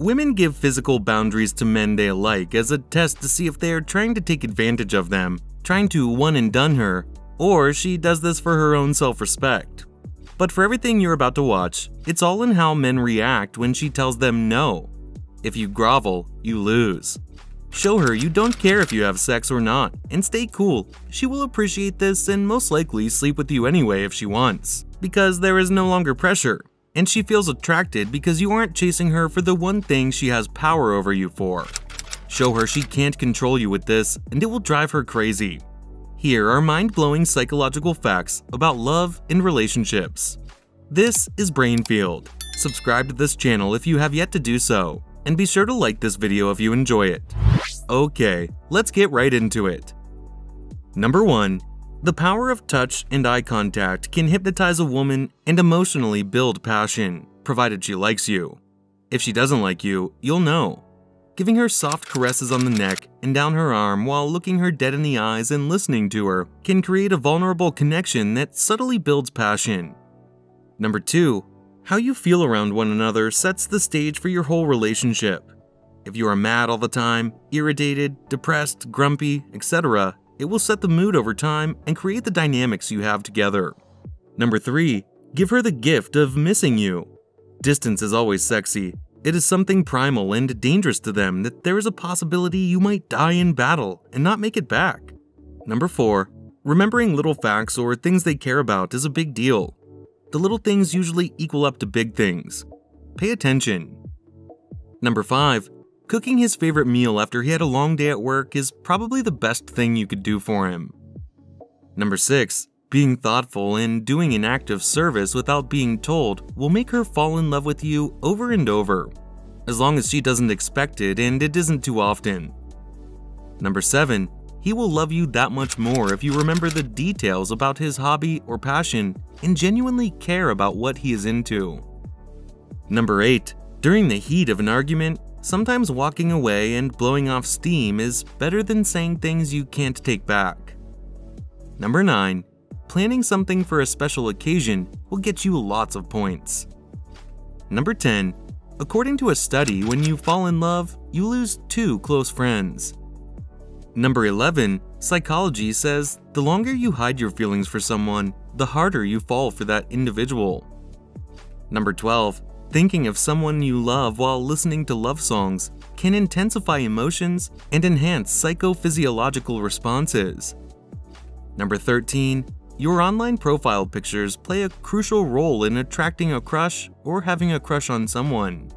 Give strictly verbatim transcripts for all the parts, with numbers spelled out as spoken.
Women give physical boundaries to men they like as a test to see if they are trying to take advantage of them, trying to one and done her, or she does this for her own self-respect. But for everything you're about to watch, it's all in how men react when she tells them no. If you grovel, you lose. Show her you don't care if you have sex or not, and stay cool. She will appreciate this and most likely sleep with you anyway if she wants, because there is no longer pressure, and she feels attracted because you aren't chasing her for the one thing she has power over you for. Show her she can't control you with this, and it will drive her crazy. Here are mind-blowing psychological facts about love and relationships. This is Brainfield. Subscribe to this channel if you have yet to do so, and be sure to like this video if you enjoy it. Okay, let's get right into it. Number one. The power of touch and eye contact can hypnotize a woman and emotionally build passion, provided she likes you. If she doesn't like you, you'll know. Giving her soft caresses on the neck and down her arm while looking her dead in the eyes and listening to her can create a vulnerable connection that subtly builds passion. Number two. How you feel around one another sets the stage for your whole relationship. If you are mad all the time, irritated, depressed, grumpy, et cetera, it will set the mood over time and create the dynamics you have together. Number three. Give her the gift of missing you. Distance is always sexy. It is something primal and dangerous to them that there is a possibility you might die in battle and not make it back. Number four. Remembering little facts or things they care about is a big deal. The little things usually equal up to big things. Pay attention. Number five. Cooking his favorite meal after he had a long day at work is probably the best thing you could do for him. Number six. Being thoughtful and doing an act of service without being told will make her fall in love with you over and over, as long as she doesn't expect it and it isn't too often. Number seven. He will love you that much more if you remember the details about his hobby or passion and genuinely care about what he is into. Number eight. During the heat of an argument, sometimes walking away and blowing off steam is better than saying things you can't take back. Number nine. Planning something for a special occasion will get you lots of points. Number ten. According to a study, when you fall in love, you lose two close friends. Number eleven. Psychology says the longer you hide your feelings for someone, the harder you fall for that individual. Number twelve. Thinking of someone you love while listening to love songs can intensify emotions and enhance psychophysiological responses. Number thirteen. Your online profile pictures play a crucial role in attracting a crush or having a crush on someone.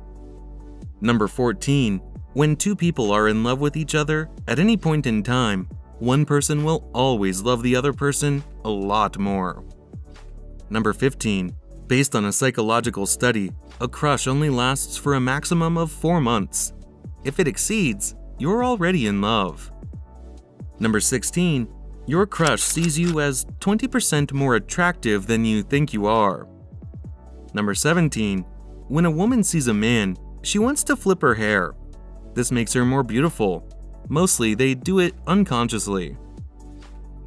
Number fourteen. When two people are in love with each other, at any point in time, one person will always love the other person a lot more. Number fifteen. Based on a psychological study, a crush only lasts for a maximum of four months. If it exceeds, you're already in love. Number sixteen. Your crush sees you as twenty percent more attractive than you think you are. Number seventeen. When a woman sees a man, she wants to flip her hair. This makes her more beautiful. Mostly they do it unconsciously.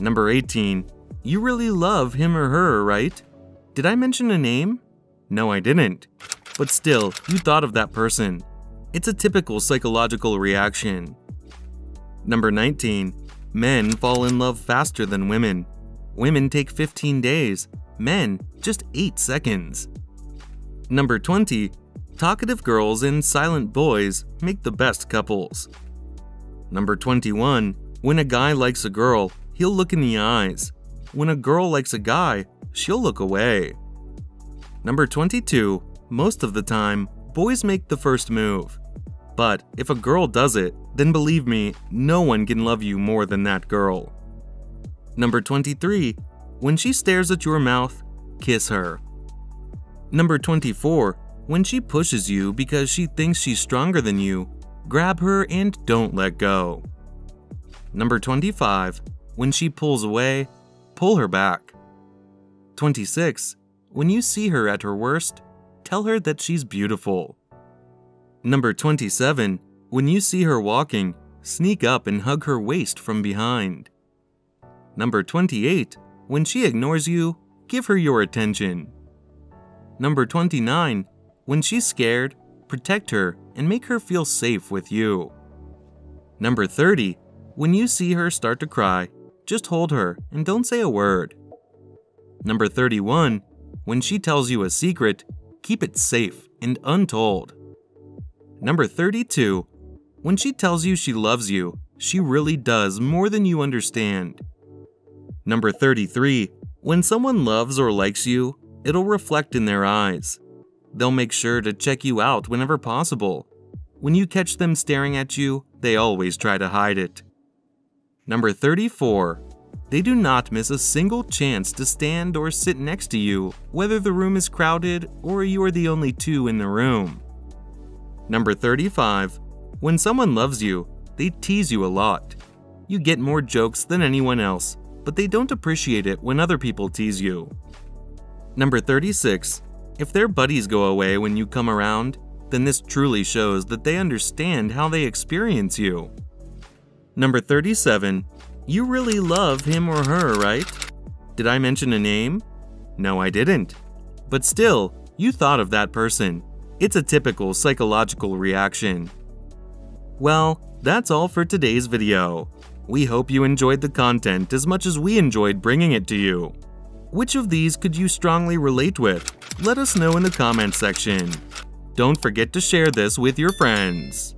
Number eighteen. You really love him or her, right? Did I mention a name? No, I didn't. But still, you thought of that person. It's a typical psychological reaction. Number nineteen. Men fall in love faster than women. Women take fifteen days, men just eight seconds. Number twenty. Talkative girls and silent boys make the best couples. Number twenty-one. When a guy likes a girl, he'll look in the eyes. When a girl likes a guy, she'll look away. Number twenty-two. Most of the time, boys make the first move. But if a girl does it, then believe me, no one can love you more than that girl. Number twenty-three. When she stares at your mouth, kiss her. Number twenty-four. When she pushes you because she thinks she's stronger than you, grab her and don't let go. Number twenty-five. When she pulls away, pull her back. Number twenty-six. When you see her at her worst, tell her that she's beautiful. Number twenty-seven. When you see her walking, sneak up and hug her waist from behind. Number twenty-eight. When she ignores you, give her your attention. Number twenty-nine. When she's scared, protect her and make her feel safe with you. Number thirty. When you see her start to cry, just hold her and don't say a word. Number thirty-one. When she tells you a secret, keep it safe and untold. Number thirty-two. When she tells you she loves you, she really does more than you understand. Number thirty-three. When someone loves or likes you, it'll reflect in their eyes. They'll make sure to check you out whenever possible. When you catch them staring at you, they always try to hide it. Number thirty-four. They do not miss a single chance to stand or sit next to you, whether the room is crowded or you are the only two in the room. Number thirty-five. When someone loves you, they tease you a lot. You get more jokes than anyone else, but they don't appreciate it when other people tease you. Number thirty-six. If their buddies go away when you come around, then this truly shows that they understand how they experience you. Number thirty-seven. You really love him or her, right? Did I mention a name? No, I didn't. But still, you thought of that person. It's a typical psychological reaction. Well, that's all for today's video. We hope you enjoyed the content as much as we enjoyed bringing it to you. Which of these could you strongly relate with? Let us know in the comment section. Don't forget to share this with your friends.